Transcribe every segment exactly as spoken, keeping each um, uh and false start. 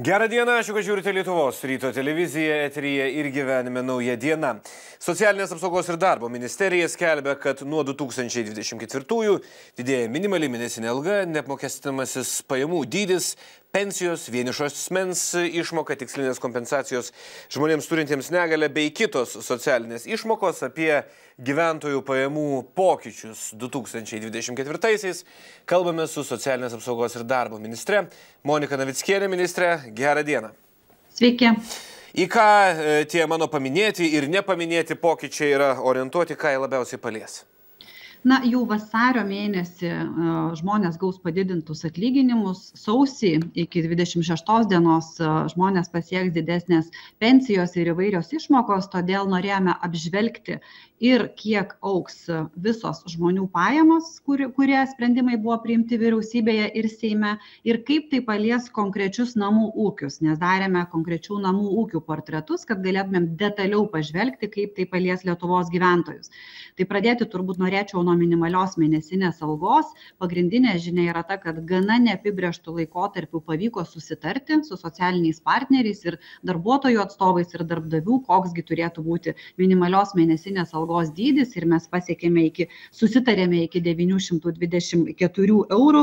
Gerą dieną, ačiū, kad žiūrite Lietuvos ryto televiziją, eteryje ir gyvenime Nauja diena. Socialinės apsaugos ir darbo ministerija skelbia, kad nuo du tūkstančiai dvidešimt ketvirtųjų didėja minimali mėnesinė alga, neapmokestinamasis pajamų dydis, pensijos, vienišos asmens išmoka, tikslinės kompensacijos žmonėms turintiems negalę bei kitos socialinės išmokos. Apie gyventojų pajamų pokyčius du tūkstančiai dvidešimt ketvirtaisiais kalbame su socialinės apsaugos ir darbo ministre Monika Navickienė. Ministre, gerą dieną. Sveiki. Į ką tie mano paminėti ir nepaminėti pokyčiai yra orientuoti, ką jie labiausiai palies? Na, jau vasario mėnesį žmonės gaus padidintus atlyginimus, sausį iki dvidešimt šeštos dienos žmonės pasieks didesnės pensijos ir įvairios išmokos, todėl norėjome apžvelgti ir kiek auks visos žmonių pajamos, kur, kurie sprendimai buvo priimti vyriausybėje ir Seime, ir kaip tai palies konkrečius namų ūkius, nes darėme konkrečių namų ūkių portretus, kad galėtumėm detaliau pažvelgti, kaip tai palies Lietuvos gyventojus. Tai pradėti turbūt norėčiau nuo minimalios mėnesinės algos. Pagrindinė žinia yra ta, kad gana neapibrėžtų laikotarpių pavyko susitarti su socialiniais partneriais ir darbuotojų atstovais ir darbdavių, koksgi turėtų būti minimalios mėnesinės algos dydis, ir mes pasiekėme iki, susitarėme iki devynių šimtų dvidešimt keturių eurų,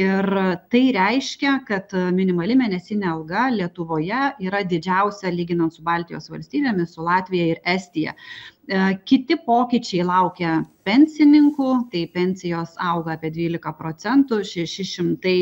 ir tai reiškia, kad minimali mėnesinė alga Lietuvoje yra didžiausia lyginant su Baltijos valstybėmis, su Latvija ir Estija. Kiti pokyčiai laukia pensininkų, tai pensijos auga apie dvylika procentų, šeši šimtai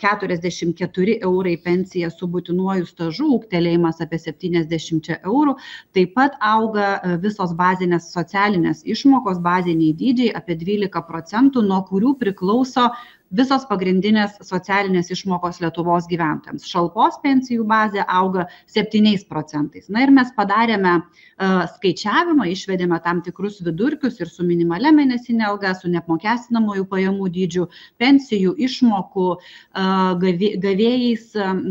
keturiasdešimt keturi eurai pensija su būtinuoju stažu, ūgtelėjimas apie septyniasdešimt eurų, taip pat auga visos bazinės socialinės išmokos, baziniai dydžiai apie dvylika procentų, nuo kurių priklauso visos pagrindinės socialinės išmokos Lietuvos gyventojams. Šalpos pensijų bazė auga septyniais procentais. Na ir mes padarėme uh, skaičiavimą, išvedėme tam tikrus vidurkius ir su minimalia mėnesinė alga, su neapmokestinamųjų pajamų dydžių, pensijų išmokų uh, gavėjais,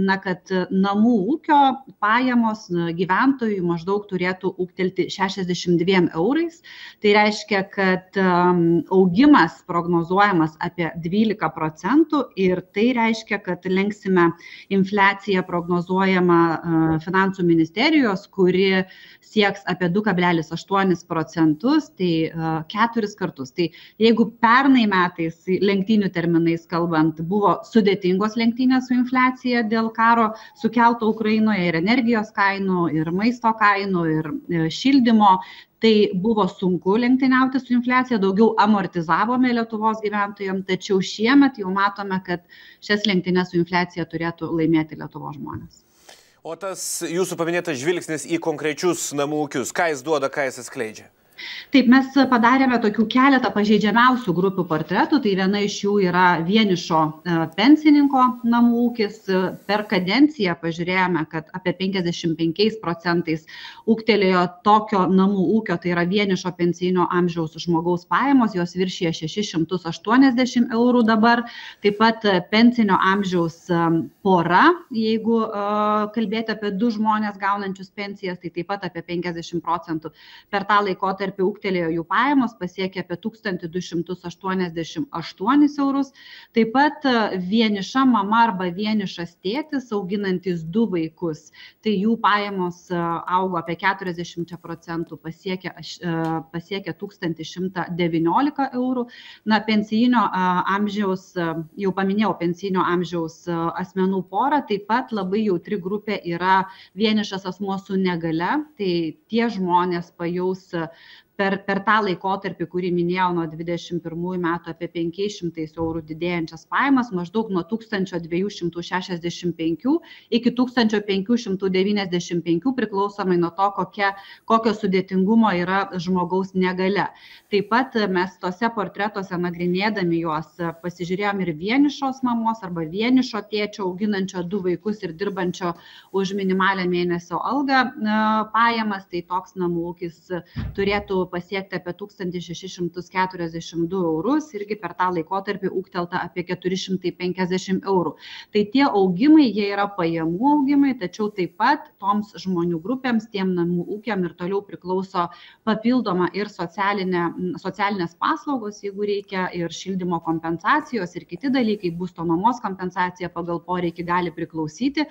na, kad namų ūkio pajamos gyventojų maždaug turėtų ūgtelti šešiasdešimt dviem eurais. Tai reiškia, kad um, augimas prognozuojamas apie dvylika procentų, ir tai reiškia, kad lenksime infliaciją prognozuojama finansų ministerijos, kuri sieks apie du kablelis aštuonis procentus, tai keturis kartus. Tai jeigu pernai metais, lenktynių terminais kalbant, buvo sudėtingos lenktynės su infliacija dėl karo sukelto Ukrainoje, ir energijos kainų, ir maisto kainų, ir šildymo, tai buvo sunku lenktyniauti su infliacija, daugiau amortizavome Lietuvos gyventojams, tačiau šiemet jau matome, kad šias lenktynes su infliacija turėtų laimėti Lietuvos žmonės. O tas jūsų paminėtas žvilgsnis į konkrečius namų ūkius, ką jis duoda, ką jis atskleidžia? Taip, mes padarėme tokių keletą pažeidžiamiausių grupių portretų, tai viena iš jų yra vienišo pensininko namų ūkis. Per kadenciją pažiūrėjome, kad apie penkiasdešimt penkiais procentais ūgtelėjo tokio namų ūkio, tai yra vienišo pensinio amžiaus žmogaus pajamos, jos viršyje šešis šimtus aštuoniasdešimt eurų dabar. Taip pat pensinio amžiaus pora, jeigu kalbėti apie du žmonės gaunančius pensijas, tai taip pat apie penkiasdešimt procentų per tą laikotarpį ūgtelėjo jų pajamos, pasiekė apie tūkstantį du šimtus aštuoniasdešimt aštuonis eurus. Taip pat vieniša mama arba vienišas tėtis, auginantis du vaikus, tai jų pajamos augo apie keturiasdešimt procentų, pasiekė, pasiekė tūkstantį šimtą devyniolika eurų. Na, pensijinio amžiaus, jau paminėjau, pensijinio amžiaus asmenų porą, taip pat labai jautri grupė yra vienišas asmuo su negale, tai tie žmonės pajaus Per, per tą laikotarpį, kurį minėjau, nuo dvidešimt pirmųjų metų apie penkiais šimtais eurų didėjančias pajamas, maždaug nuo tūkstančio dviejų šimtų šešiasdešimt penkių iki tūkstančio penkių šimtų devyniasdešimt penkių, priklausomai nuo to, kokia, kokio sudėtingumo yra žmogaus negalia. Taip pat mes tose portretuose, nagrinėdami juos, pasižiūrėjom ir vienišos mamos arba vienišo tėčio, auginančio du vaikus ir dirbančio už minimalią mėnesio algą pajamas, tai toks namų ūkis turėtų turėtų pasiekti apie tūkstantį šešis šimtus keturiasdešimt du eurus, irgi per tą laikotarpį ūgtelta apie keturi šimtai penkiasdešimt eurų. Tai tie augimai, jie yra pajamų augimai, tačiau taip pat toms žmonių grupėms, tiem namų ūkiam ir toliau priklauso papildoma ir socialinė, socialinės paslaugos, jeigu reikia, ir šildymo kompensacijos, ir kiti dalykai, būsto nuomos kompensacija pagal poreikį gali priklausyti.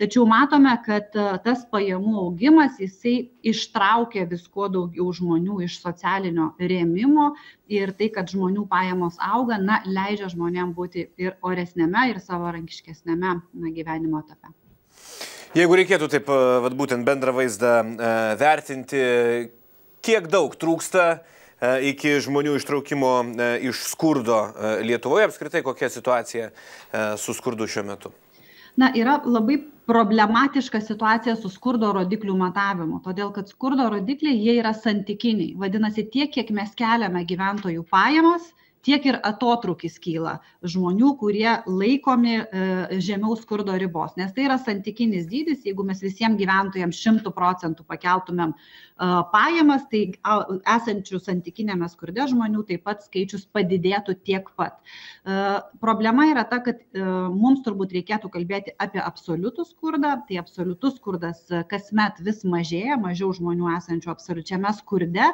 Tačiau matome, kad tas pajamų augimas, jisai ištraukė vis kuo daugiau žmonių iš socialinio rėmimo ir tai, kad žmonių pajamos auga, na, leidžia žmonėms būti ir oresnėme, ir savarankiškesnėme gyvenimo etape. Jeigu reikėtų taip vat, būtent bendrą vaizdą vertinti, kiek daug trūksta iki žmonių ištraukimo iš skurdo Lietuvoje, apskritai kokia situacija su skurdu šiuo metu? Na, yra labai problematiška situacija su skurdo rodiklių matavimu, todėl kad skurdo rodikliai jie yra santykiniai. Vadinasi, tiek, kiek mes keliame gyventojų pajamas, tiek ir atotrūkis kyla žmonių, kurie laikomi žemiau skurdo ribos. Nes tai yra santykinis dydis, jeigu mes visiems gyventojams šimtu procentų pakeltumėm pajamas, tai esančių santykinėme skurde žmonių taip pat skaičius padidėtų tiek pat. Problema yra ta, kad mums turbūt reikėtų kalbėti apie absoliutų skurdą. Tai absoliutus skurdas kasmet vis mažėja, mažiau žmonių esančių absoliučiame skurde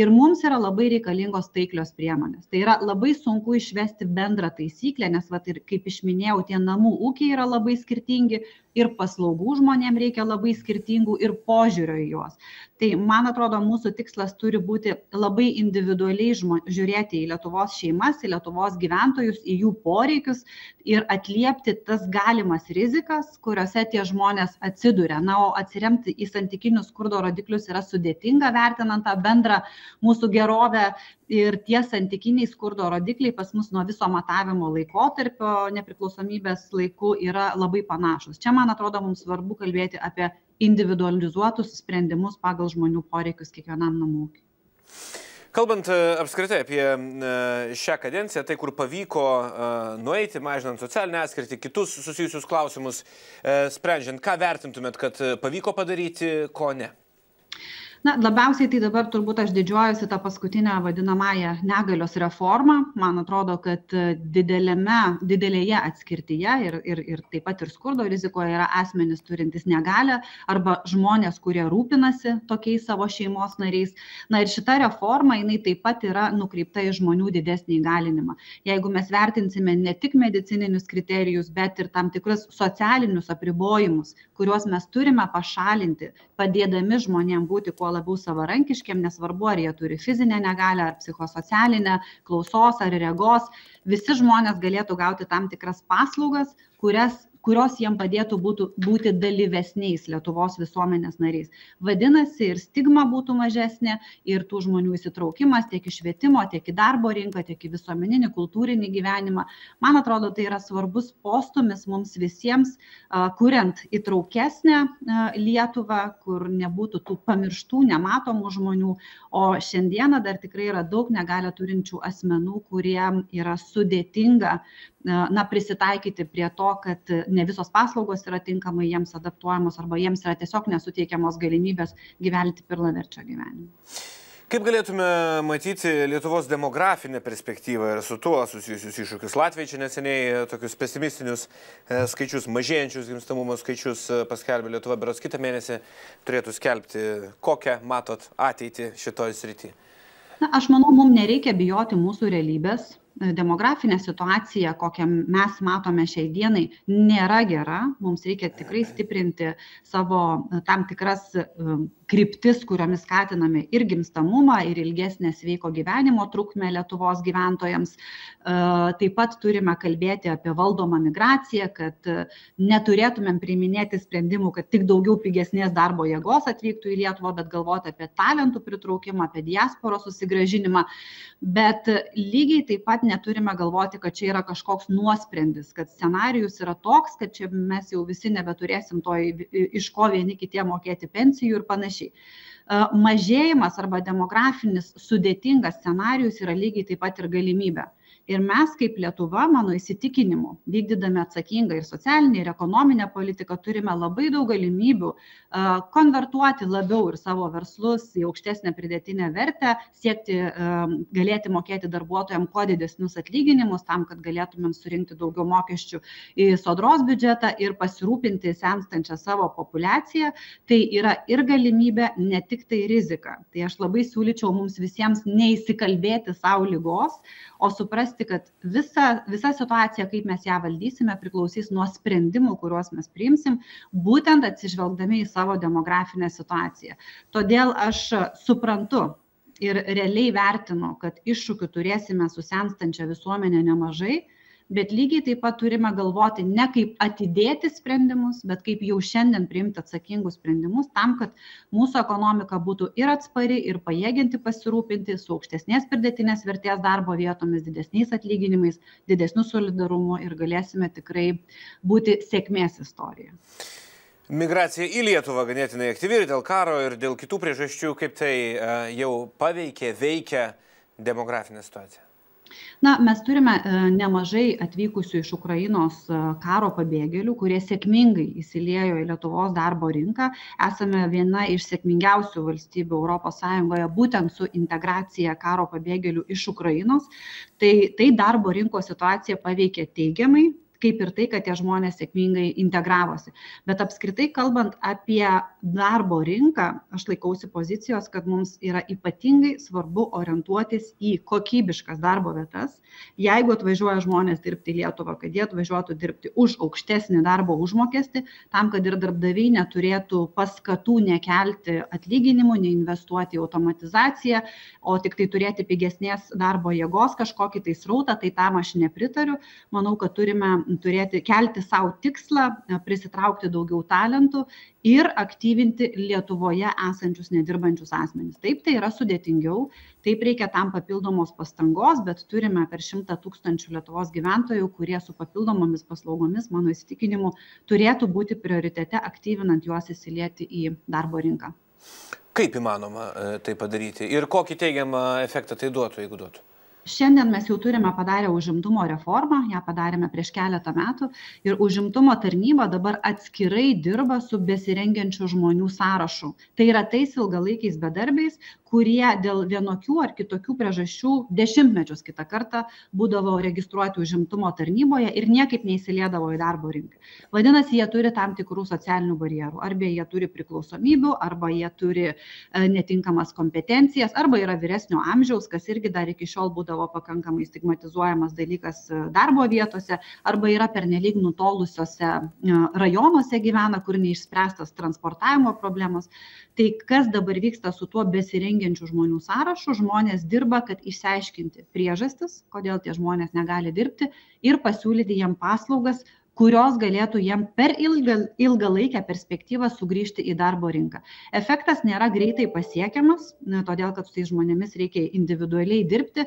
ir mums yra labai reikalingos taiklios priemonės. Tai yra labai sunku išvesti bendrą taisyklę, nes, vat, ir, kaip išminėjau, tie namų ūkiai yra labai skirtingi ir paslaugų žmonėms reikia labai skirtingų ir požiūrio į juos. Tai, man atrodo, mūsų tikslas turi būti labai individualiai žmo, žiūrėti į Lietuvos šeimas, į Lietuvos gyventojus, į jų poreikius ir atliepti tas galimas rizikas, kuriuose tie žmonės atsiduria. Na, o atsiremti į santykinius skurdo rodiklius yra sudėtinga, vertinant tą bendrą mūsų gerovę. Ir tie santykiniai skurdo rodikliai pas mus nuo viso matavimo laikotarpio nepriklausomybės laikų yra labai panašus. Čia, man atrodo, mums svarbu kalbėti apie individualizuotus sprendimus pagal žmonių poreikius kiekvienam namų ūkiui. Kalbant apskritai apie šią kadenciją, tai kur pavyko nueiti, mažinant socialinę atskirtį, kitus susijusius klausimus sprendžiant, ką vertintumėt, kad pavyko padaryti, ko ne? Na, labiausiai tai dabar turbūt aš didžiuojuosi tą paskutinę vadinamąją negalios reformą. Man atrodo, kad didelėje atskirtyje ir, ir, ir taip pat ir skurdo rizikoje yra asmenys turintys negalią arba žmonės, kurie rūpinasi tokiais savo šeimos nariais. Na ir šita reforma, jinai taip pat yra nukreipta į žmonių didesnį įgalinimą. Jeigu mes vertinsime ne tik medicininius kriterijus, bet ir tam tikrus socialinius apribojimus, kuriuos mes turime pašalinti, padėdami žmonėms būti kuo labiau savarankiškiam, nesvarbu, ar jie turi fizinę negalią, ar psichosocialinę, klausos ar regos, visi žmonės galėtų gauti tam tikras paslaugas, kurias kurios jiem padėtų būtų, būti dalyvesniais Lietuvos visuomenės nariais. Vadinasi, ir stigma būtų mažesnė, ir tų žmonių įsitraukimas tiek į švietimo, tiek į darbo rinką, tiek į visuomeninį, kultūrinį gyvenimą. Man atrodo, tai yra svarbus postumis mums visiems, kuriant įtraukesnę Lietuvą, kur nebūtų tų pamirštų, nematomų žmonių, o šiandieną dar tikrai yra daug negalią turinčių asmenų, kurie yra sudėtinga, na, prisitaikyti prie to, kad ne visos paslaugos yra tinkamai jiems adaptuojamos arba jiems yra tiesiog nesuteikiamos galimybės gyventi pilnaverčio gyvenimą. Kaip galėtume matyti Lietuvos demografinę perspektyvą ir su tuo susijusius iššūkius? Latviai čia neseniai tokius pesimistinius skaičius, mažėjančius gimstamumo skaičius paskelbė. Lietuva berods kitą mėnesį turėtų skelbti. Kokią matot ateitį šitoj srity? Na, aš manau, mums nereikia bijoti mūsų realybės. Demografinė situacija, kokią mes matome šiai dienai, nėra gera. Mums reikia tikrai stiprinti savo tam tikras kryptis, kuriomis skatiname ir gimstamumą, ir ilgesnę sveiko gyvenimo trukmę Lietuvos gyventojams. Taip pat turime kalbėti apie valdomą migraciją, kad neturėtumėm priiminėti sprendimų, kad tik daugiau pigesnės darbo jėgos atvyktų į Lietuvą, bet galvoti apie talentų pritraukimą, apie diasporos susigrąžinimą. Bet lygiai taip pat neturime galvoti, kad čia yra kažkoks nuosprendis, kad scenarijus yra toks, kad čia mes jau visi nebeturėsim to, iš ko vieni kitie mokėti pensijų ir panašiai. Mažėjimas arba demografinis sudėtingas scenarijus yra lygiai taip pat ir galimybė. Ir mes kaip Lietuva, mano įsitikinimu, vykdydami atsakingą ir socialinį, ir ekonominę politiką, turime labai daug galimybių konvertuoti labiau ir savo verslus į aukštesnę pridėtinę vertę, siekti, galėti mokėti darbuotojams kuo didesnius atlyginimus, tam, kad galėtumėm surinkti daugiau mokesčių į sodros biudžetą ir pasirūpinti senstančią savo populiaciją. Tai yra ir galimybė, ne tik tai rizika. Tai aš labai siūlyčiau mums visiems neįsikalbėti savo lygos, o suprasti, kad visa, visa situacija, kaip mes ją valdysime, priklausys nuo sprendimų, kuriuos mes priimsim, būtent atsižvelgdami į savo demografinę situaciją. Todėl aš suprantu ir realiai vertinu, kad iššūkių turėsime su senstančia visuomenė nemažai, bet lygiai taip pat turime galvoti ne kaip atidėti sprendimus, bet kaip jau šiandien priimti atsakingus sprendimus tam, kad mūsų ekonomika būtų ir atspari, ir pajėginti pasirūpinti su aukštesnės pridėtinės vertės darbo vietomis, didesniais atlyginimais, didesniu solidarumu ir galėsime tikrai būti sėkmės istorija. Migracija į Lietuvą ganėtinai aktyvi ir dėl karo, ir dėl kitų priežasčių, kaip tai jau paveikė, veikia demografinę situaciją. Na, mes turime nemažai atvykusių iš Ukrainos karo pabėgėlių, kurie sėkmingai įsiliejo į Lietuvos darbo rinką. Esame viena iš sėkmingiausių valstybių Europos Sąjungoje būtent su integracija karo pabėgėlių iš Ukrainos. Tai, tai darbo rinkos situacija paveikė teigiamai, kaip ir tai, kad tie žmonės sėkmingai integravosi. Bet apskritai, kalbant apie darbo rinką, aš laikausi pozicijos, kad mums yra ypatingai svarbu orientuotis į kokybiškas darbo vietas. Jeigu atvažiuoja žmonės dirbti į Lietuvą, kad jie atvažiuotų dirbti už aukštesnį darbo užmokestį, tam, kad ir darbdaviai neturėtų paskatų nekelti atlyginimų, neinvestuoti į automatizaciją, o tik tai turėti pigesnės darbo jėgos kažkokį tai srautą, tai tam aš nepritariu. Manau, kad turime turėti, kelti savo tikslą, prisitraukti daugiau talentų ir aktyvinti Lietuvoje esančius nedirbančius asmenys. Taip, tai yra sudėtingiau, taip reikia tam papildomos pastangos, bet turime per šimtą tūkstančių Lietuvos gyventojų, kurie su papildomomis paslaugomis, mano įsitikinimu, turėtų būti prioritete aktyvinant juos įsilieti į darbo rinką. Kaip įmanoma tai padaryti ir kokį teigiamą efektą tai duotų, jeigu duotų? Šiandien mes jau turime padarę užimtumo reformą, ją padarėme prieš keletą metų ir užimtumo tarnyba dabar atskirai dirba su besirengiančių žmonių sąrašu. Tai yra tais ilgalaikiais bedarbiais, kurie dėl vienokių ar kitokių priežasčių dešimtmečius kitą kartą būdavo registruoti užimtumo tarnyboje ir niekaip neįsiliedavo į darbo rinką. Vadinasi, jie turi tam tikrų socialinių barjerų, arba jie turi priklausomybių, arba jie turi netinkamas kompetencijas, arba yra vyresnio amžiaus, kas irgi dar iki šiol būdavo pakankamai stigmatizuojamas dalykas darbo vietose, arba yra pernelyg nutolusiuose rajonuose gyvena, kur neišspręstas transportavimo problemos. Tai kas dabar vyksta su tuo besirengiančių žmonių sąrašu? Žmonės dirba, kad išsiaiškinti priežastis, kodėl tie žmonės negali dirbti ir pasiūlyti jiem paslaugas, kurios galėtų jiem per ilgą, ilgalaikę perspektyvą sugrįžti į darbo rinką. Efektas nėra greitai pasiekiamas, todėl kad su tais žmonėmis reikia individualiai dirbti,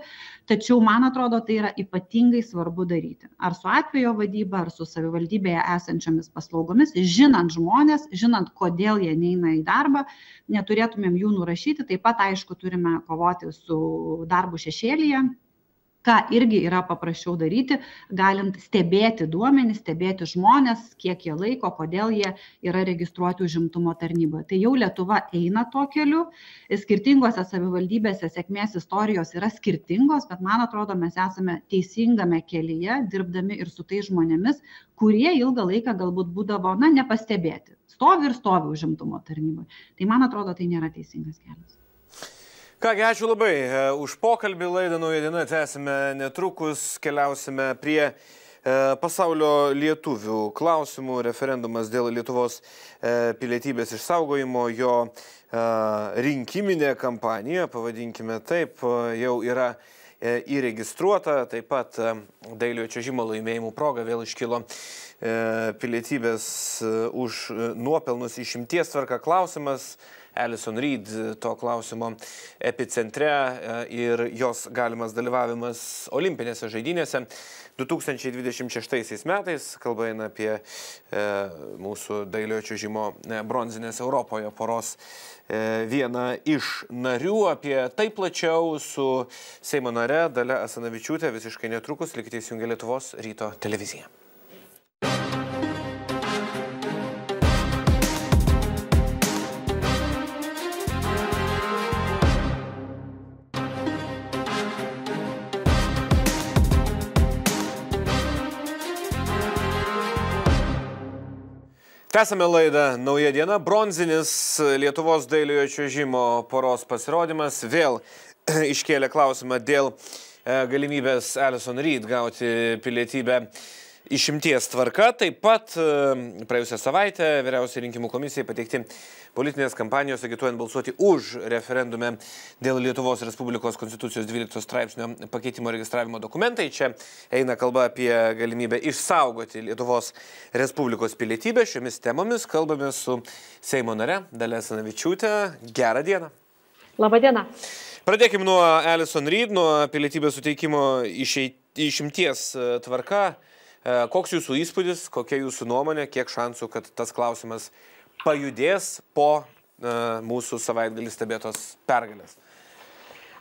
tačiau, man atrodo, tai yra ypatingai svarbu daryti. Ar su atvejo vadyba, ar su savivaldybėje esančiomis paslaugomis, žinant žmonės, žinant, kodėl jie neina į darbą, neturėtumėm jų nurašyti. Taip pat, aišku, turime kovoti su darbu šešėlyje, ką irgi yra paprasčiau daryti, galint stebėti duomenys, stebėti žmonės, kiek jie laiko, kodėl jie yra registruoti užimtumo tarnyboje. Tai jau Lietuva eina tuo keliu, skirtingose savivaldybėse sėkmės istorijos yra skirtingos, bet man atrodo, mes esame teisingame kelyje, dirbdami ir su tais žmonėmis, kurie ilgą laiką galbūt būdavo, na, nepastebėti. Stovi ir stovi užimtumo tarnyboje. Tai man atrodo, tai nėra teisingas kelias. Kągi, ačiū labai už pokalbį. Laidą Nauja diena tęsime netrukus, keliausime prie pasaulio lietuvių klausimų. Referendumas dėl Lietuvos pilietybės išsaugojimo, jo rinkiminė kampanija, pavadinkime taip, jau yra įregistruota. Taip pat dailiojo čiuožimo laimėjimų proga vėl iškilo pilietybės už nuopelnus išimties tvarka klausimas. Alison Reed to klausimo epicentre ir jos galimas dalyvavimas olimpinėse žaidynėse. du tūkstančiai dvidešimt šeštaisiais metais, kalba eina apie e, mūsų dailiojo čiuožimo bronzinės Europoje poros e, vieną iš narių, apie tai plačiau su Seimo nare Dalia Asanavičiūtė visiškai netrukus. Likite įsijungę Lietuvos ryto televiziją. Tęsame laidą Nauja diena. Bronzinis Lietuvos dailiojo čiuožimo poros pasirodymas vėl iškėlė klausimą dėl galimybės Alison Reed gauti pilietybę išimties tvarka. Taip pat praėjusią savaitę Vyriausiai rinkimų komisijai pateikti politinės kampanijos agituojant balsuoti už referendume dėl Lietuvos Respublikos Konstitucijos dvylikto straipsnio pakeitimo registravimo dokumentai. Čia eina kalba apie galimybę išsaugoti Lietuvos Respublikos pilietybę. Šiomis temomis kalbame su Seimo nare Dalia Asanavičiūtė. Gerą dieną. Labą dieną. Pradėkime nuo Alison Reed, nuo pilietybės suteikimo išeit, išimties tvarka. Koks jūsų įspūdis, kokia jūsų nuomonė, kiek šansų, kad tas klausimas pajudės po uh, mūsų savaitgalį stebėtos pergalės?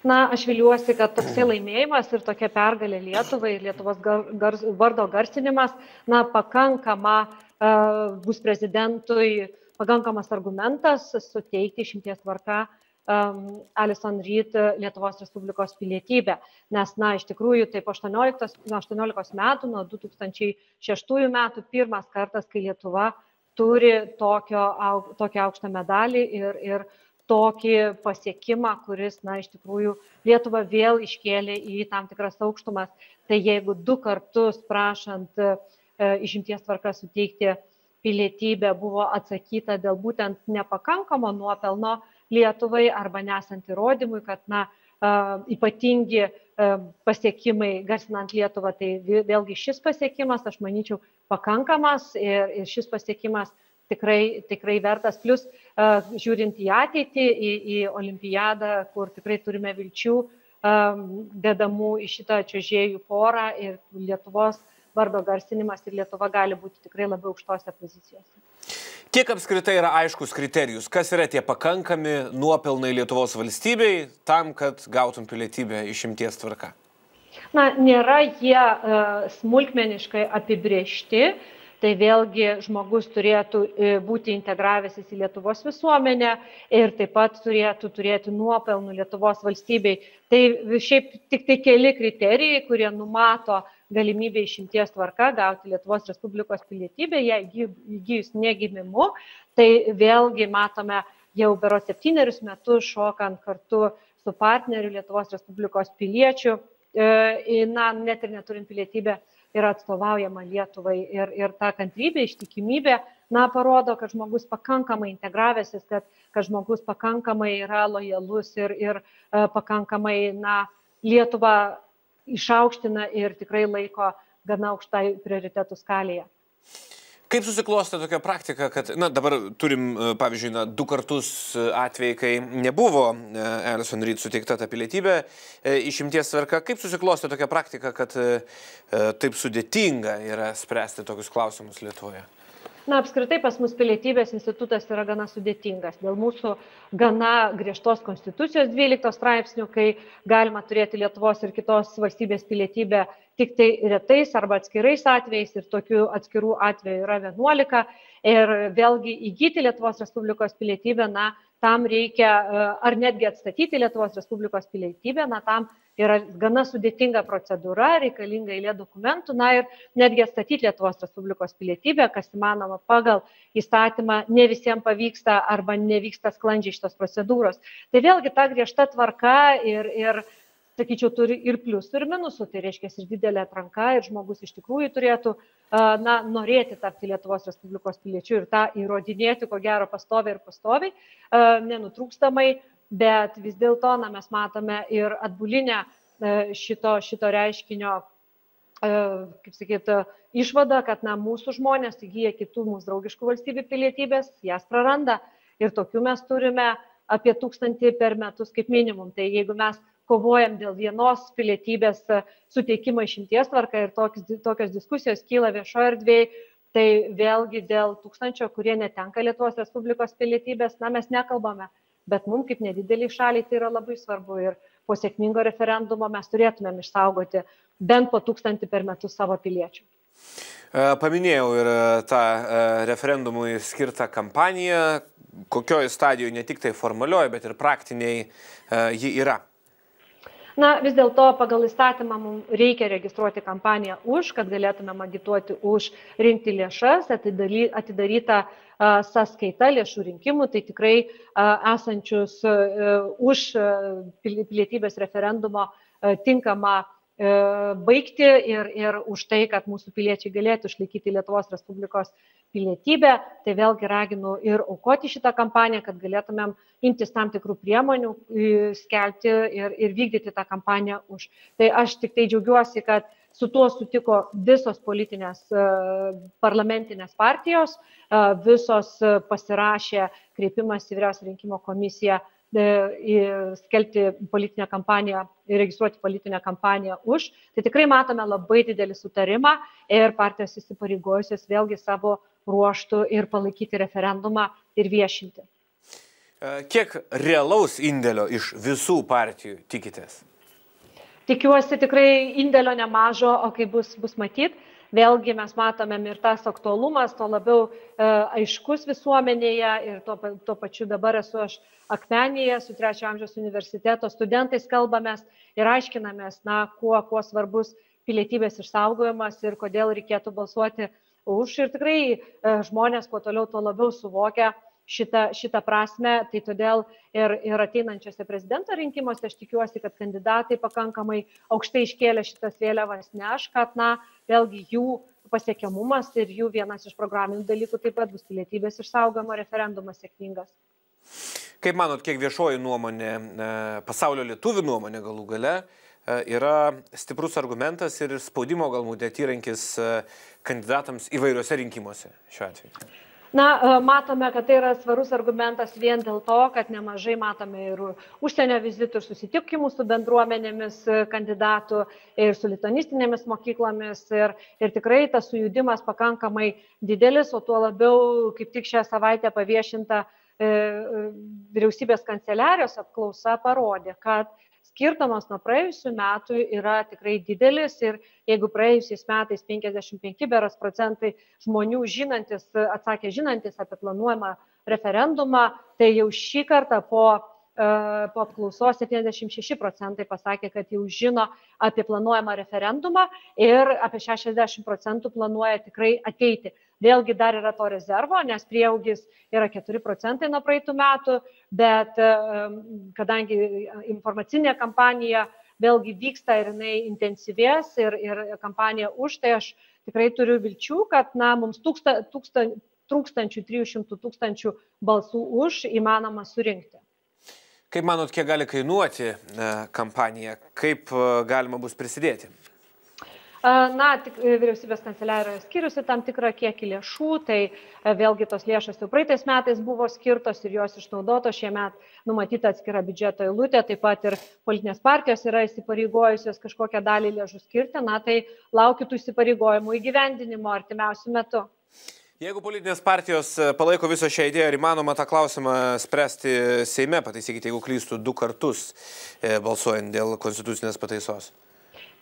Na, aš viliuosi, kad toksai laimėjimas ir tokia pergalė Lietuvai, Lietuvos gar, gar, vardo garsinimas, na, pakankama uh, bus prezidentui, pakankamas argumentas suteikti išimties tvarka um, Alison Reed Lietuvos Respublikos pilietybę. Nes, na, iš tikrųjų, taip aštuoniolikos metų, nuo du tūkstančiai šeštųjų metų, pirmas kartas, kai Lietuva turi tokio, tokį aukštą medalį ir, ir tokį pasiekimą, kuris, na, iš tikrųjų, Lietuvą vėl iškėlė į tam tikras aukštumas. Tai jeigu du kartus prašant e, išimties tvarką suteikti pilietybę buvo atsakyta dėl būtent nepakankamo nuopelno Lietuvai arba nesant įrodymui, kad, na, e, ypatingi e, pasiekimai garsinant Lietuvą, tai vėlgi šis pasiekimas, aš manyčiau, pakankamas ir, ir šis pasiekimas tikrai, tikrai vertas. Plus, uh, žiūrint į ateitį, į, į olimpiadą, kur tikrai turime vilčių um, dedamų į šitą čiuožėjų porą ir Lietuvos vardo garsinimas ir Lietuva gali būti tikrai labiau aukštose pozicijose. Kiek apskritai yra aiškus kriterijus, kas yra tie pakankami nuopelnai Lietuvos valstybei tam, kad gautum pilietybę išimties tvarka? Na, nėra jie uh, smulkmeniškai apibriežti, tai vėlgi žmogus turėtų būti integravęsis į Lietuvos visuomenę ir taip pat turėtų turėti nuopelnų Lietuvos valstybei. Tai šiaip tik tai keli kriterijai, kurie numato galimybę išimties tvarka gauti Lietuvos Respublikos pilietybę, jei įgyjus negimimu, tai vėlgi matome jau berods septynerius metus šokant kartu su partneriu Lietuvos Respublikos piliečiu. Na, net ir neturint pilietybę, yra atstovaujama Lietuvai ir, ir ta kantrybė, ištikimybė, na, parodo, kad žmogus pakankamai integravęsis, kad, kad žmogus pakankamai yra lojalus ir, ir pakankamai, na, Lietuvą išaukština ir tikrai laiko gana aukštai prioritetų skalėje. Kaip susiklostė tokia praktika, kad, na, dabar turim, pavyzdžiui, na, du kartus atvejai, kai nebuvo Alison Reed suteikta ta pilietybė išimties tvarka. Kaip susiklostė tokia praktika, kad e, taip sudėtinga yra spręsti tokius klausimus Lietuvoje? Na, apskritai pas mus pilietybės institutas yra gana sudėtingas. Dėl mūsų gana griežtos konstitucijos dvylikto straipsnių, kai galima turėti Lietuvos ir kitos valstybės pilietybę tik tai retais arba atskirais atvejais, ir tokių atskirų atvejų yra vienuolika. Ir vėlgi įgyti Lietuvos Respublikos pilietybę, na, tam reikia, ar netgi atstatyti Lietuvos Respublikos pilietybę, na, tam yra gana sudėtinga procedūra, reikalinga eilė dokumentų, na, ir netgi atstatyti Lietuvos Respublikos pilietybę, kas įmanoma pagal įstatymą, ne visiems pavyksta arba nevyksta sklandžiai šitos procedūros. Tai vėlgi ta griežta tvarka ir, ir sakyčiau, turi ir pliusų, ir minusų, tai reiškia ir didelė atranka, ir žmogus iš tikrųjų turėtų, na, norėti tapti Lietuvos Respublikos piliečiu ir tą įrodinėti, ko gero, pastoviai ir pastoviai, nenutrūkstamai. Bet vis dėlto, na, mes matome ir atbulinę šito, šito reiškinio, kaip sakyti, išvadą, kad, na, mūsų žmonės įgyja kitų mūsų draugiškų valstybių pilietybės, jas praranda. Ir tokių mes turime apie tūkstantį per metus kaip minimum. Tai jeigu mes kovojam dėl vienos pilietybės suteikimo išimties tvarka ir tokios diskusijos kyla viešoje erdvėje, tai vėlgi dėl tūkstančio, kurie netenka Lietuvos Respublikos pilietybės, na, mes nekalbame, bet mums kaip nedideliai šaliai tai yra labai svarbu ir po sėkmingo referendumo mes turėtumėm išsaugoti bent po tūkstantį per metus savo piliečių. Paminėjau ir tą referendumui skirtą kampaniją, kokioje stadijoje ne tik tai formalioje, bet ir praktiniai ji yra. Na, vis dėlto pagal įstatymą mums reikia registruoti kampaniją už, kad galėtumėm agituoti už rinkti lėšas, atidaryta sąskaita lėšų rinkimų, tai tikrai esančius už pilietybės referendumo tinkamą baigti ir, ir už tai, kad mūsų piliečiai galėtų išlaikyti Lietuvos Respublikos pilietybę. Tai vėlgi raginu ir aukoti šitą kampaniją, kad galėtumėm imtis tam tikrų priemonių, skelbti ir, ir vykdyti tą kampaniją už. Tai aš tik tai džiaugiuosi, kad su tuo sutiko visos politinės parlamentinės partijos, visos pasirašė kreipimas į Vyriausią rinkimų komisiją skelbti politinę kampaniją ir registruoti politinę kampaniją už. Tai tikrai matome labai didelį sutarimą ir partijos įsipareigojusios vėlgi savo ruoštų ir palaikyti referendumą ir viešinti. Kiek realaus indėlio iš visų partijų tikitės? Tikiuosi tikrai indėlio nemažo, o kai bus, bus matyt. Vėlgi mes matome ir tas aktualumas, to labiau e, aiškus visuomenėje ir to, to pačiu dabar esu aš Akmenėje su Trečiojo amžiaus universiteto studentais kalbamės ir aiškinamės, na, kuo, kuo svarbus pilietybės išsaugojimas ir kodėl reikėtų balsuoti už. Ir tikrai e, žmonės kuo toliau, tuo labiau suvokia šitą, šitą prasme. Tai todėl ir, ir ateinančiose prezidento rinkimuose aš tikiuosi, kad kandidatai pakankamai aukštai iškėlė šitas vėliavas, neš, kad, na, vėlgi jų pasiekiamumas ir jų vienas iš programinių dalykų taip pat bus pilietybės išsaugojimo referendumas sėkmingas. Kaip manot, kiek viešoji nuomonė, pasaulio lietuvių nuomonė galų gale, yra stiprus argumentas ir spaudimo galbūt įrankis kandidatams įvairiuose rinkimuose šiuo atveju? Na, matome, kad tai yra svarus argumentas vien dėl to, kad nemažai matome ir užsienio vizitų, ir susitikimų su bendruomenėmis kandidatų, ir su lituanistinėmis mokyklomis. Ir, ir tikrai tas sujudimas pakankamai didelis, o tuo labiau, kaip tik šią savaitę paviešinta e, vyriausybės kanceliarijos apklausa parodė, kad skirtumas nuo praėjusių metų yra tikrai didelis ir jeigu praėjusiais metais penkiasdešimt penki procentai žmonių žinantis, atsakė žinantis apie planuojamą referendumą, tai jau šį kartą po, po apklausos septyniasdešimt šeši procentai pasakė, kad jau žino apie planuojamą referendumą ir apie šešiasdešimt procentų planuoja tikrai ateiti. Vėlgi dar yra to rezervo, nes prieaugis yra keturi procentai nuo praeitų metų, bet kadangi informacinė kampanija vėlgi vyksta ir jinai intensyvės ir, ir kampanija už, tai aš tikrai turiu vilčių, kad, na, mums tūksta, tūksta, tūkstančių, trijų šimtų tūkstančių balsų už įmanoma surinkti. Kaip manot, kiek gali kainuoti kampanija, kaip galima bus prisidėti? Na, tik vyriausybės kanceliarijos skiriusi tam tikrą kiekį lėšų, tai vėlgi tos lėšos jau praeitais metais buvo skirtos ir jos išnaudotos, šiemet numatyta atskira biudžeto eilutė, taip pat ir politinės partijos yra įsipareigojusios kažkokią dalį lėšų skirti, na, tai laukiu tų įsipareigojimų įgyvendinimo artimiausių metų. Jeigu politinės partijos palaiko viso šią idėją, ar įmanoma tą klausimą spręsti Seime, pataisykite, jeigu klystų, du kartus balsuojant dėl konstitucinės pataisos?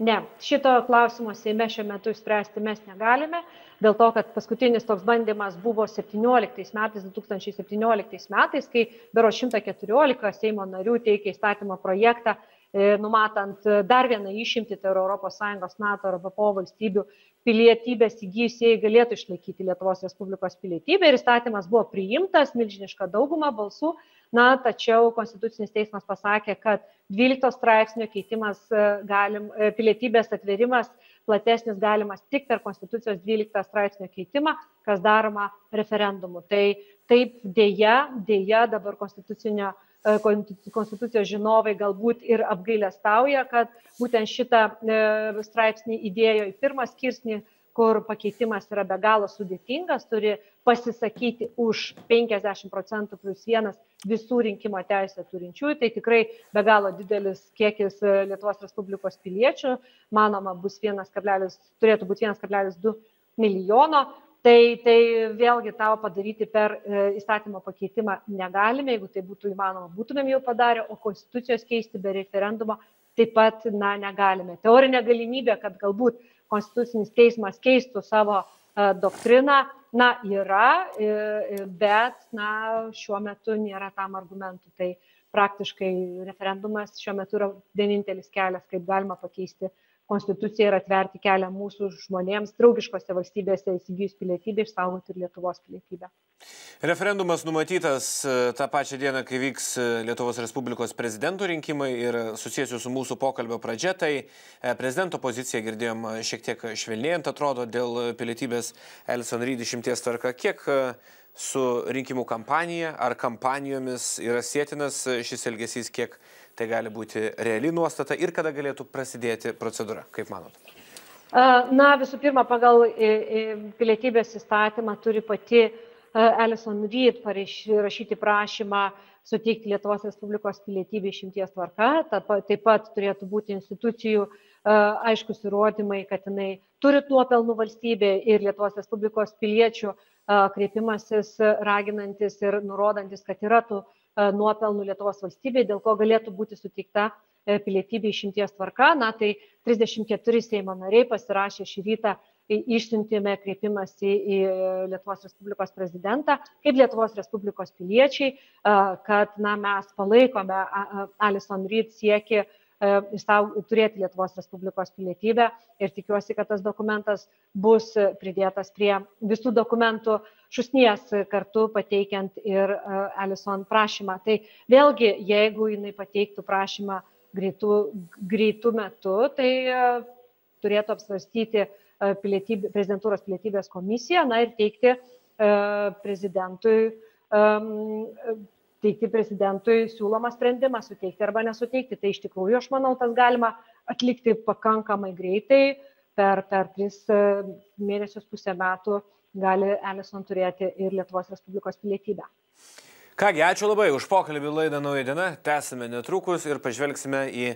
Ne, šito klausimo Seime šiuo metu spręsti mes negalime, dėl to, kad paskutinis toks bandymas buvo septynioliktais metais, du tūkstančiai septynioliktais metais, kai berods šimtas keturiolika Seimo narių teikė įstatymo projektą, numatant dar vieną išimtį, tai yra Europos Sąjungos, NATO ar V P O valstybių pilietybės įgijusieji galėtų išlaikyti Lietuvos Respublikos pilietybę ir įstatymas buvo priimtas, milžiniška dauguma balsų. Na, tačiau Konstitucinis teismas pasakė, kad dvylikto straipsnio keitimas galim, pilietybės atverimas platesnis galimas tik per Konstitucijos dvylikto straipsnio keitimą, kas daroma referendumu. Tai taip dėja, dėja dabar konstitucinio Konstitucijos žinovai galbūt ir apgailestauja, kad būtent šitą straipsnį įdėjo į pirmą skirsnį, kur pakeitimas yra be galo sudėtingas, turi pasisakyti už penkiasdešimt procentų plus vienas visų rinkimo teisę turinčiųjų. Tai tikrai be galo didelis kiekis Lietuvos Respublikos piliečių, manoma, bus vienas kablelis, turėtų būti vienas kablelis du milijono. Tai, tai vėlgi tavo padaryti per įstatymo pakeitimą negalime, jeigu tai būtų įmanoma, būtumėm jau padarę, o konstitucijos keisti be referendumo taip pat na, negalime. Teorinė galimybė, kad galbūt Konstitucinis teismas keistų savo doktriną, na, yra, bet na, šiuo metu nėra tam argumentų. Tai praktiškai referendumas šiuo metu yra vienintelis kelias, kaip galima pakeisti Konstituciją ir atverti kelią mūsų žmonėms draugiškose valstybėse įsigijus pilietybę, išsaugoti ir Lietuvos pilietybę. Referendumas numatytas tą pačią dieną, kai vyks Lietuvos Respublikos prezidentų rinkimai ir susijęs su mūsų pokalbio pradžia, tai prezidento poziciją girdėjom šiek tiek švelnėjant, atrodo, dėl pilietybės Alison Reed išimties tvarka. Kiek su rinkimų kampanija ar kampanijomis yra sietinas šis elgesys, kiek tai gali būti reali nuostata ir kada galėtų prasidėti procedūra, kaip manot? Na, visų pirma, pagal pilietybės įstatymą turi pati Alison Reed parašyti prašymą suteikti Lietuvos Respublikos pilietybę išimties tvarka. Taip pat turėtų būti institucijų aiškus įrodymai, kad jinai turi nuopelnų valstybė ir Lietuvos Respublikos piliečių kreipimasis raginantis ir nurodantis, kad yra tų nuopelnų Lietuvos valstybėje, dėl ko galėtų būti suteikta pilietybė išimties tvarka. Na, tai trisdešimt keturi Seimo nariai pasirašė šį rytą, išsiuntėme kreipimąsi į Lietuvos Respublikos prezidentą, kaip Lietuvos Respublikos piliečiai, kad na, mes palaikome Alison Reed siekį turėti Lietuvos Respublikos pilietybę ir tikiuosi, kad tas dokumentas bus pridėtas prie visų dokumentų šūsnies kartu pateikiant ir Alison prašymą. Tai vėlgi, jeigu jinai pateiktų prašymą greitų, greitų metu, tai turėtų apsvarstyti pilietybė, prezidentūros pilietybės komisiją na, ir teikti prezidentui teikti prezidentui siūlomą sprendimą, suteikti arba nesuteikti. Tai iš tikrųjų, aš manau, tas galima atlikti pakankamai greitai, per, per tris mėnesius pusę metų gali Alison turėti ir Lietuvos Respublikos pilietybę. Kągi, ačiū labai už pokalbį laidą Nauja diena. Tęsime netrukus ir pažvelgsime į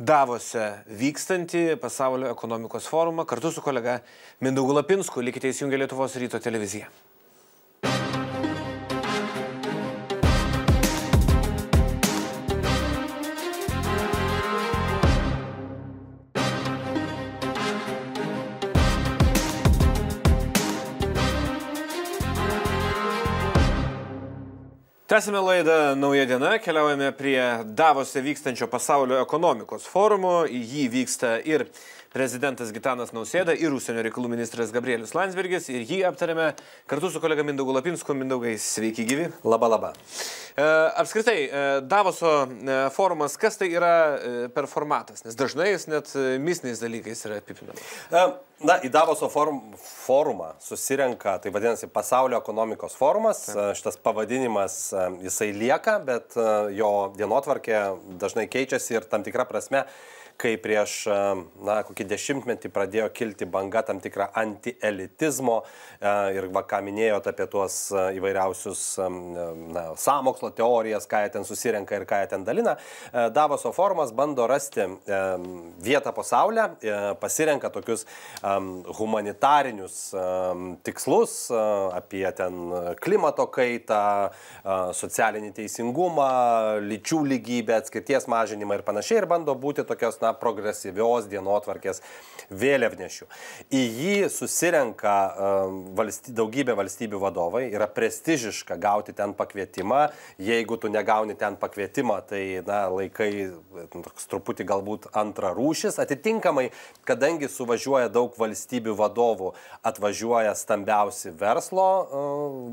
Davose vykstantį pasaulio ekonomikos forumą kartu su kolega Mindaugu Lapinsku. Likite įsijungę Lietuvos ryto televiziją. Tęsime laidą Nauja diena, keliaujame prie Davose vykstančio pasaulio ekonomikos forumo. Į jį vyksta ir prezidentas Gitanas Nausėda, ir užsienio reikalų ministras Gabrielius Landsbergis. Ir jį aptarėme kartu su kolega Mindaugu Lapinsku. Mindaugai, sveiki gyvi. Laba, laba. Apskritai, Davoso forumas, kas tai yra per formatas? Nes dažnai jis net mistiniais dalykais yra apipinamas. Na, į Davoso forum, forumą susirenka, tai vadinasi, pasaulio ekonomikos forumas. Taip. Šitas pavadinimas jisai lieka, bet jo dienotvarkė dažnai keičiasi ir tam tikra prasme, kai prieš, na, kokį dešimtmetį pradėjo kilti banga tam tikrą antielitizmo ir va, ką minėjot apie tuos įvairiausius na, sąmokslo teorijas, ką jie ten susirenka ir ką jie ten dalina. Davoso forumas bando rasti vietą po saulę, pasirenka tokius humanitarinius tikslus apie ten klimato kaitą, socialinį teisingumą, lyčių lygybę, atskirties mažinimą ir panašiai ir bando būti tokios na, progresyvios dienotvarkės vėliavnešių. Į jį susirenka valsty, daugybė valstybių vadovai, yra prestižiška gauti ten pakvietimą, jeigu tu negauni ten pakvietimą, tai na, laikai truputį galbūt antrarūšis, atitinkamai, kadangi suvažiuoja daug valstybių vadovų, atvažiuoja stambiausi verslo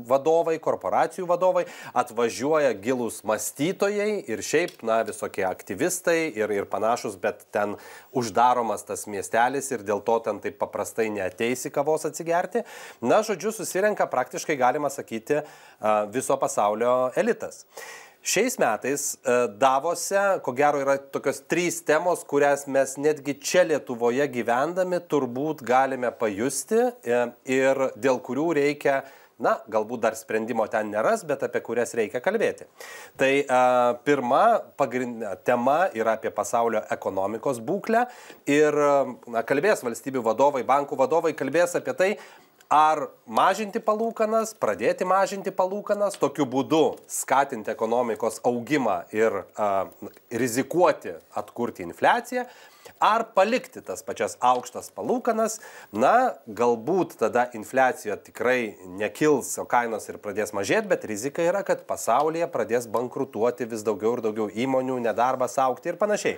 vadovai, korporacijų vadovai, atvažiuoja gilūs mąstytojai ir šiaip, na, visokie aktyvistai ir, ir panašus, bet ten uždaromas tas miestelis ir dėl to ten taip paprastai neateisi kavos atsigerti. Na, žodžiu, susirenka praktiškai, galima sakyti, viso pasaulio elitas. Šiais metais Davose, ko gero, yra tokios trys temos, kurias mes netgi čia Lietuvoje gyvendami turbūt galime pajusti ir dėl kurių reikia, na, galbūt dar sprendimo ten neras, bet apie kurias reikia kalbėti. Tai a, pirma pagrindinė tema yra apie pasaulio ekonomikos būklę ir na, kalbės valstybių vadovai, bankų vadovai, kalbės apie tai, ar mažinti palūkanas, pradėti mažinti palūkanas, tokiu būdu skatinti ekonomikos augimą ir a, rizikuoti atkurti infliaciją, ar palikti tas pačias aukštas palūkanas, na, galbūt tada infliacija tikrai nekils, o kainos ir pradės mažėti, bet rizika yra, kad pasaulyje pradės bankrutuoti vis daugiau ir daugiau įmonių, nedarbas augti ir panašiai.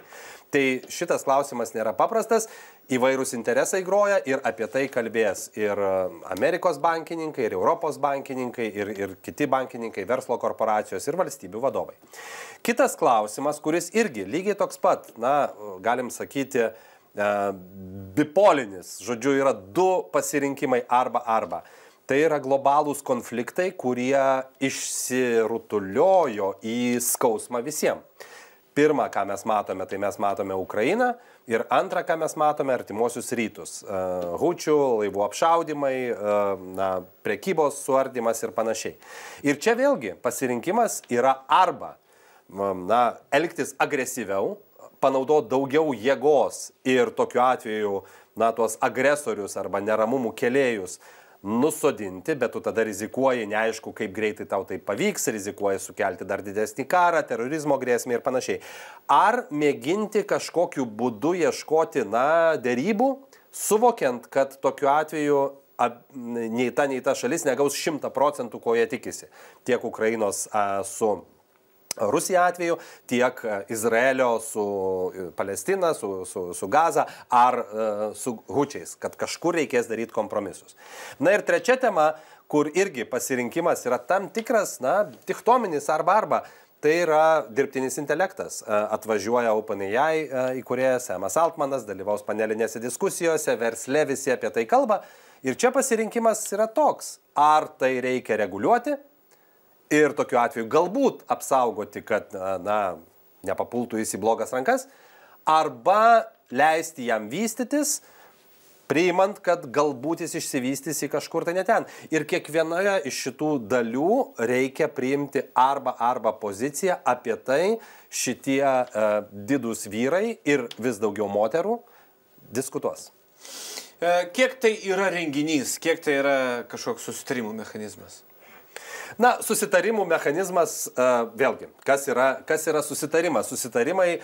Tai šitas klausimas nėra paprastas. Įvairūs interesai groja ir apie tai kalbės ir Amerikos bankininkai, ir Europos bankininkai, ir, ir kiti bankininkai, verslo korporacijos ir valstybių vadovai. Kitas klausimas, kuris irgi lygiai toks pat, na, galim sakyti, bipolinis, žodžiu, yra du pasirinkimai arba arba. Tai yra globalūs konfliktai, kurie išsirutuliojo į skausmą visiems. Pirma, ką mes matome, tai mes matome Ukrainą ir antra, ką mes matome, artimuosius rytus. Hučių, laivų apšaudimai, na, prekybos suardymas ir panašiai. Ir čia vėlgi pasirinkimas yra arba na, elgtis agresyviau, panaudoti daugiau jėgos ir tokiu atveju na, tuos agresorius arba neramumų kelėjus nusodinti, bet tu tada rizikuoji, neaišku, kaip greitai tau tai pavyks, rizikuoji sukelti dar didesnį karą, terorizmo grėsmę ir panašiai. Ar mėginti kažkokiu būdu ieškoti, na, derybų, suvokiant, kad tokiu atveju ab, nei ta, nei ta šalis negaus šimtą procentų, ko jie tikisi. Tiek Ukrainos a, su Rusija atveju, tiek Izraelio su Palestina, su, su, su Gaza ar su Hučiais, kad kažkur reikės daryti kompromisus. Na ir trečia tema, kur irgi pasirinkimas yra tam tikras, na, dichtominis arba arba, tai yra dirbtinis intelektas. Atvažiuoja OpenAI įkūrėjas Samas Altmanas, dalyvaus panelinėse diskusijose, versle visi apie tai kalba. Ir čia pasirinkimas yra toks, ar tai reikia reguliuoti, ir tokiu atveju galbūt apsaugoti, kad, na, nepapultų jis į blogas rankas, arba leisti jam vystytis, priimant, kad galbūt jis išsivystys į kažkur tai ne ten. Ir kiekvienoje iš šitų dalių reikia priimti arba arba poziciją, apie tai šitie uh, didūs vyrai ir vis daugiau moterų diskutuos. Kiek tai yra renginys, kiek tai yra kažkoks susitarimų mechanizmas? Na, susitarimų mechanizmas, vėlgi, kas yra, kas yra susitarimas? Susitarimai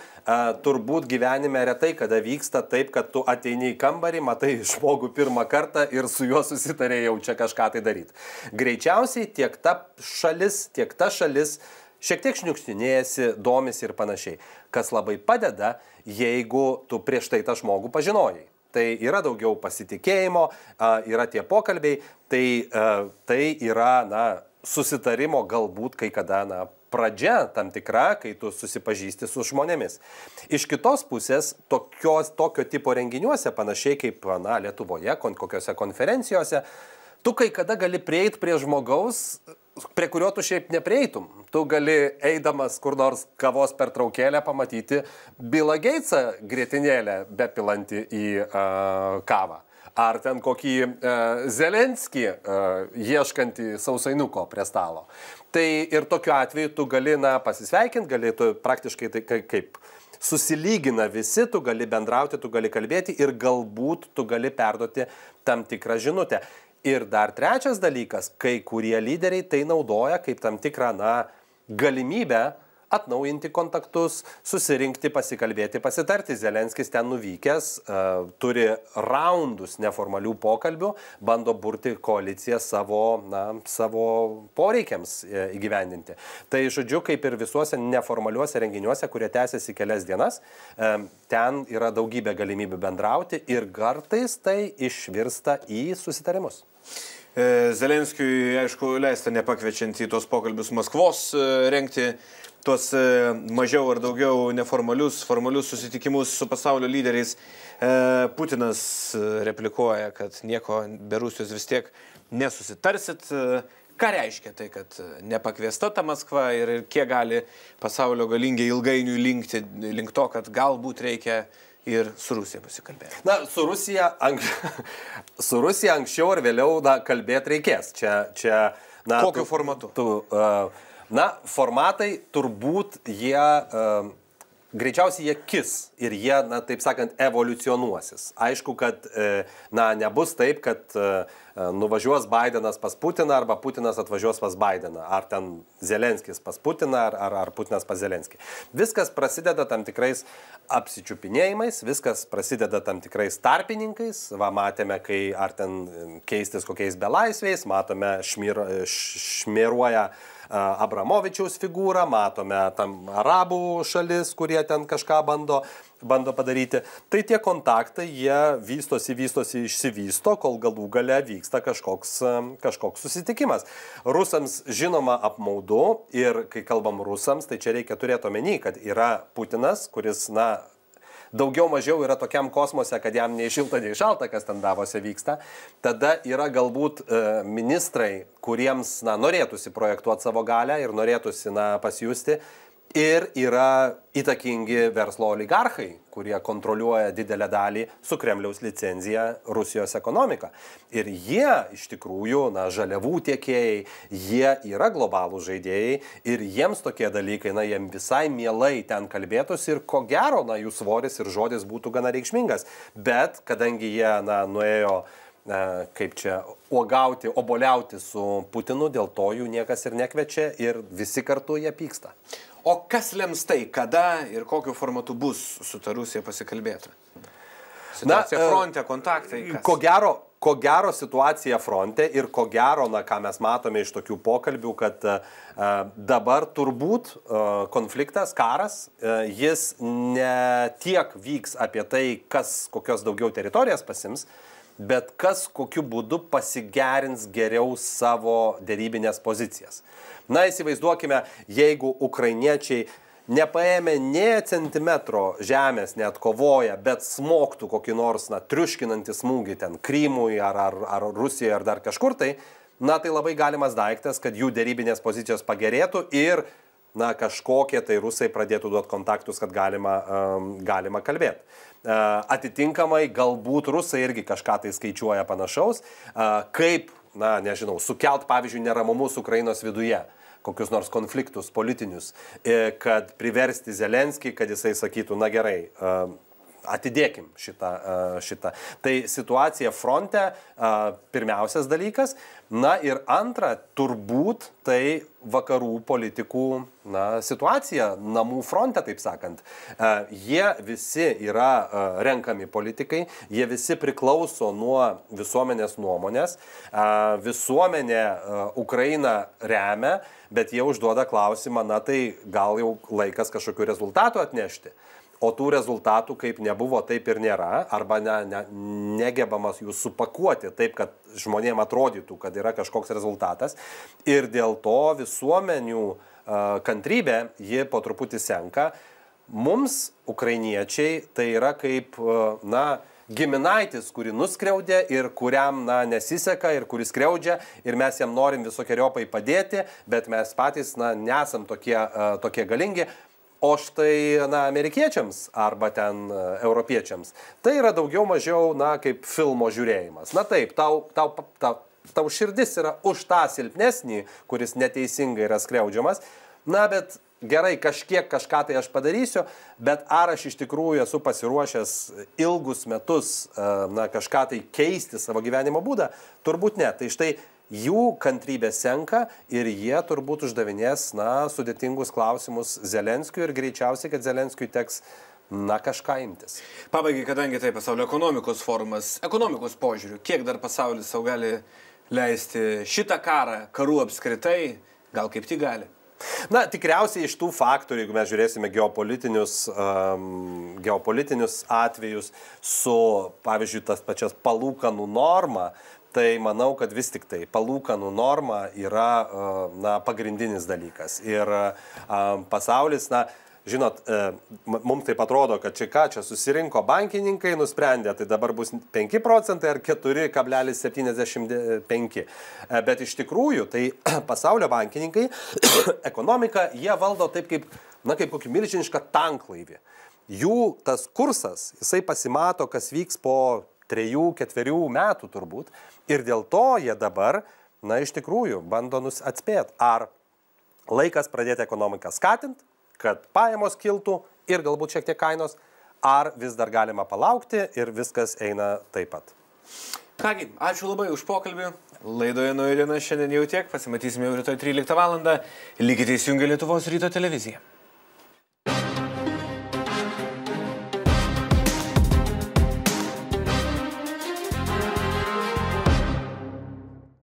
turbūt gyvenime retai kada vyksta taip, kad tu ateini į kambarį, matai žmogų pirmą kartą ir su juo susitarė jau čia kažką tai daryti. Greičiausiai tiek ta šalis, tiek ta šalis šiek tiek šniukštinėjasi, domisi ir panašiai. Kas labai padeda, jeigu tu prieš tai tą žmogų pažinojai. Tai yra daugiau pasitikėjimo, yra tie pokalbiai, tai, tai yra, na, susitarimo galbūt kai kada, na, pradžia tam tikra, kai tu susipažįsti su žmonėmis. Iš kitos pusės, tokios, tokio tipo renginiuose, panašiai kaip, na, Lietuvoje, kokiose konferencijose, tu kai kada gali prieiti prie žmogaus, prie kurio tu šiaip neprieitum. Tu gali, eidamas kur nors kavos pertraukėlę, pamatyti Billą Gatesą grietinėlę bepilantį į uh, kavą. Ar ten kokį uh, Zelenskį uh, ieškantį sausainuko prie stalo. Tai ir tokiu atveju tu gali, na, pasisveikinti, gali tu praktiškai tai kaip susilygina visi, tu gali bendrauti, tu gali kalbėti ir galbūt tu gali perduoti tam tikrą žinutę. Ir dar trečias dalykas, kai kurie lyderiai tai naudoja kaip tam tikrą, na, galimybę atnaujinti kontaktus, susirinkti, pasikalbėti, pasitarti. Zelenskis ten nuvykęs uh, turi raundus neformalių pokalbių, bando burti koaliciją savo, na, savo poreikiams įgyvendinti. Tai, žodžiu, kaip ir visuose neformaliuose renginiuose, kurie tęsiasi kelias dienas, um, ten yra daugybė galimybių bendrauti ir kartais tai išvirsta į susitarimus. Zelenskiui, aišku, leista nepakviečiant į tos pokalbius Maskvos rengti tuos mažiau ar daugiau neformalius, formalius susitikimus su pasaulio lyderiais. Putinas replikuoja, kad nieko be Rusijos vis tiek nesusitarsit. Ką reiškia tai, kad nepakviesta ta Maskva ir kiek gali pasaulio galingiai ilgainiui linkti link to, kad galbūt reikia ir su Rusija pasikalbėti? Na, su Rusija, anks... su Rusija anksčiau ar vėliau na, kalbėti reikės. Čia, čia, na, kokiu tu, formatu? Tu, uh, na, formatai turbūt jie, uh, greičiausiai jie kis ir jie, na, taip sakant, evoliucionuosis. Aišku, kad uh, na, nebus taip, kad uh, nuvažiuos Bidenas pas Putiną arba Putinas atvažiuos pas Bideną. Ar ten Zelenskis pas Putiną, ar, ar, ar Putinas pas Zelenskį. Viskas prasideda tam tikrais apsičiupinėjimais, viskas prasideda tam tikrais tarpininkais. Va, matėme, kai ar ten keistis kokiais belaisviais, matome šmiro, šmiruoja Abramovičiaus figūrą, matome tam arabų šalis, kurie ten kažką bando. bando padaryti. Tai tie kontaktai, jie vystosi, vystosi, išsivysto, kol galų gale vyksta kažkoks, kažkoks susitikimas. Rusams žinoma apmaudu ir kai kalbam rusams, tai čia reikia turėti omeny, kad yra Putinas, kuris, na, daugiau mažiau yra tokiam kosmose, kad jam nei šilta, nei šalta, kas ten Davose vyksta. Tada yra galbūt ministrai, kuriems, na, norėtųsi projektuoti savo galę ir norėtųsi, na, pasijusti. Ir yra įtakingi verslo oligarchai, kurie kontroliuoja didelę dalį su Kremliaus licenzija Rusijos ekonomiką. Ir jie iš tikrųjų, na, žaliavų tiekėjai, jie yra globalų žaidėjai ir jiems tokie dalykai, na, jiems visai mielai ten kalbėtųsi ir ko gero, na, jų svoris ir žodis būtų gana reikšmingas. Bet kadangi jie, na, nuėjo, kaip čia, uogauti, oboliauti su Putinu, dėl to jų niekas ir nekviečia ir visi kartu jie pyksta. O kas lems tai, kada ir kokiu formatu bus su ta Rusija pasikalbėta? Situacija na, fronte, kontaktai, kas? Ko gero, ko gero situacija fronte ir ko gero, na, ką mes matome iš tokių pokalbių, kad a, dabar turbūt a, konfliktas, karas, a, jis ne tiek vyks apie tai, kas kokios daugiau teritorijas pasims, bet kas kokiu būdu pasigerins geriau savo derybinės pozicijas. Na, įsivaizduokime, jeigu ukrainiečiai nepaėmė nė centimetro žemės, neatkovoja, bet smoktų kokį nors, na, triuškinantį smūgį ten Krymui ar, ar, ar Rusijoje ar dar kažkur tai, na, tai labai galimas daiktas, kad jų derybinės pozicijos pagerėtų ir, na, kažkokie tai rusai pradėtų duoti kontaktus, kad galima, um, galima kalbėti. Uh, atitinkamai, galbūt rusai irgi kažką tai skaičiuoja panašaus, uh, kaip, na, nežinau, sukelt, pavyzdžiui, neramumus Ukrainos viduje, kokius nors konfliktus politinius, kad priversti Zelenskį, kad jisai sakytų, na gerai, uh, atidėkim šitą, uh, šitą. Tai situacija fronte uh, pirmiausias dalykas. Na ir antra, turbūt tai vakarų politikų, na, situacija namų fronte, taip sakant. Uh, jie visi yra uh, renkami politikai, jie visi priklauso nuo visuomenės nuomonės. Uh, visuomenė uh, Ukrainą remia, bet jie užduoda klausimą, na tai gal jau laikas kažkokių rezultatų atnešti. O tų rezultatų kaip nebuvo, taip ir nėra, arba ne, ne, negebamas jų supakuoti taip, kad žmonėms atrodytų, kad yra kažkoks rezultatas. Ir dėl to visuomenių uh, kantrybė, ji po truputį senka. Mums, ukrainiečiai, tai yra kaip, uh, na, giminaitis, kurį nuskriaudė ir kuriam, na, nesiseka ir kuris skriaudžia ir mes jam norim visokiojopai padėti, bet mes patys, na, nesam tokie, uh, tokie galingi. O štai, na, amerikiečiams arba ten europiečiams tai yra daugiau mažiau, na, kaip filmo žiūrėjimas. Na taip, tau, tau, tau, tau širdis yra už tą silpnesnį, kuris neteisingai yra skriaudžiamas. Na, bet gerai, kažkiek kažką tai aš padarysiu, bet ar aš iš tikrųjų esu pasiruošęs ilgus metus, na, kažką tai keisti savo gyvenimo būdą? Turbūt ne. Tai štai jų kantrybė senka ir jie turbūt uždavinės, na, sudėtingus klausimus Zelenskiui ir greičiausiai, kad Zelenskiui teks, na, kažką imtis. Pabaigai, kadangi tai pasaulio ekonomikos forumas, ekonomikos požiūrių, kiek dar pasaulis sau gali leisti šitą karą, karų apskritai, gal kaip tik gali? Na, tikriausiai iš tų faktorių, jeigu mes žiūrėsime geopolitinius, um, geopolitinius atvejus su, pavyzdžiui, tas pačias palūkanų normą, tai manau, kad vis tik tai palūkanų norma yra, na, pagrindinis dalykas. Ir pasaulis, na, žinot, mums taip atrodo, kad čia ką čia susirinko bankininkai, nusprendė, tai dabar bus penki procentai ar keturi kablelis septyniasdešimt penki. Bet iš tikrųjų, tai pasaulio bankininkai, ekonomiką, jie valdo taip kaip, na, kaip kokį milžinišką tanklaivį. Jų tas kursas, jisai pasimato, kas vyks po trejų, ketverių metų turbūt. Ir dėl to jie dabar, na, iš tikrųjų, bando atspėti, ar laikas pradėti ekonomiką skatint, kad pajamos kiltų ir galbūt šiek tiek kainos, ar vis dar galima palaukti ir viskas eina taip pat. Kągi, ačiū labai už pokalbį. Laidoje Nauja diena šiandien jau tiek. Pasimatysime jau rytoj tryliktą valandą. Likite įsijungę Lietuvos ryto televiziją.